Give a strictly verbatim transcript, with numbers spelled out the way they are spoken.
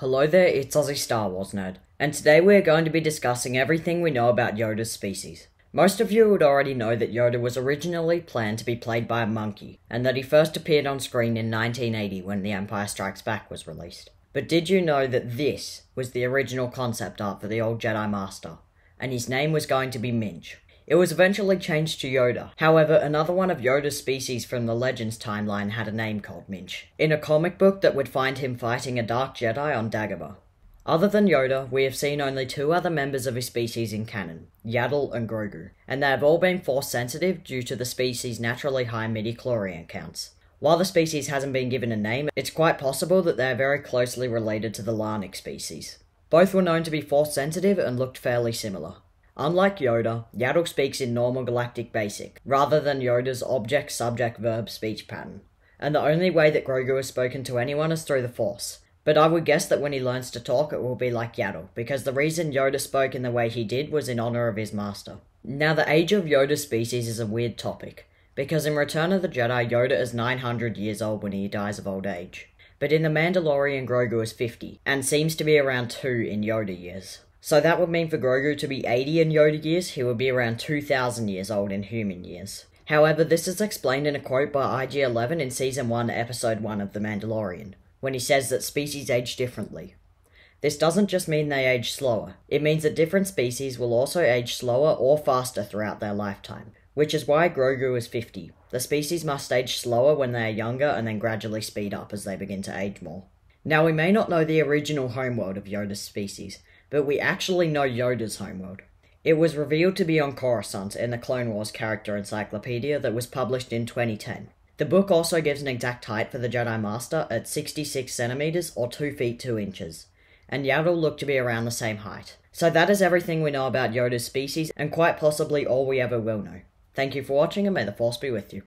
Hello there, it's Aussie Star Wars Nerd, and today we are going to be discussing everything we know about Yoda's species. Most of you would already know that Yoda was originally planned to be played by a monkey, and that he first appeared on screen in nineteen eighty when The Empire Strikes Back was released. But did you know that this was the original concept art for the old Jedi Master, and his name was going to be Minch? It was eventually changed to Yoda. However, another one of Yoda's species from the Legends timeline had a name called Minch, in a comic book that would find him fighting a dark Jedi on Dagobah. Other than Yoda, we have seen only two other members of his species in canon, Yaddle and Grogu, and they have all been force sensitive due to the species' naturally high midi-chlorian counts. While the species hasn't been given a name, it's quite possible that they are very closely related to the Lannik species. Both were known to be force sensitive and looked fairly similar. Unlike Yoda, Yaddle speaks in normal galactic basic, rather than Yoda's object-subject-verb speech pattern, and the only way that Grogu has spoken to anyone is through the Force. But I would guess that when he learns to talk, it will be like Yaddle, because the reason Yoda spoke in the way he did was in honour of his master. Now, the age of Yoda's species is a weird topic, because in Return of the Jedi, Yoda is nine hundred years old when he dies of old age. But in The Mandalorian, Grogu is fifty, and seems to be around two in Yoda years. So that would mean for Grogu to be eighty in Yoda years, he would be around two thousand years old in human years. However, this is explained in a quote by I G eleven in Season one, Episode one of The Mandalorian, when he says that species age differently. This doesn't just mean they age slower, it means that different species will also age slower or faster throughout their lifetime, which is why Grogu is fifty. The species must age slower when they are younger and then gradually speed up as they begin to age more. Now, we may not know the original homeworld of Yoda's species, but we actually know Yoda's homeworld. It was revealed to be on Coruscant in the Clone Wars Character Encyclopedia that was published in twenty ten. The book also gives an exact height for the Jedi Master at sixty-six centimeters or two feet two inches, and Yaddle looked to be around the same height. So that is everything we know about Yoda's species, and quite possibly all we ever will know. Thank you for watching, and may the Force be with you.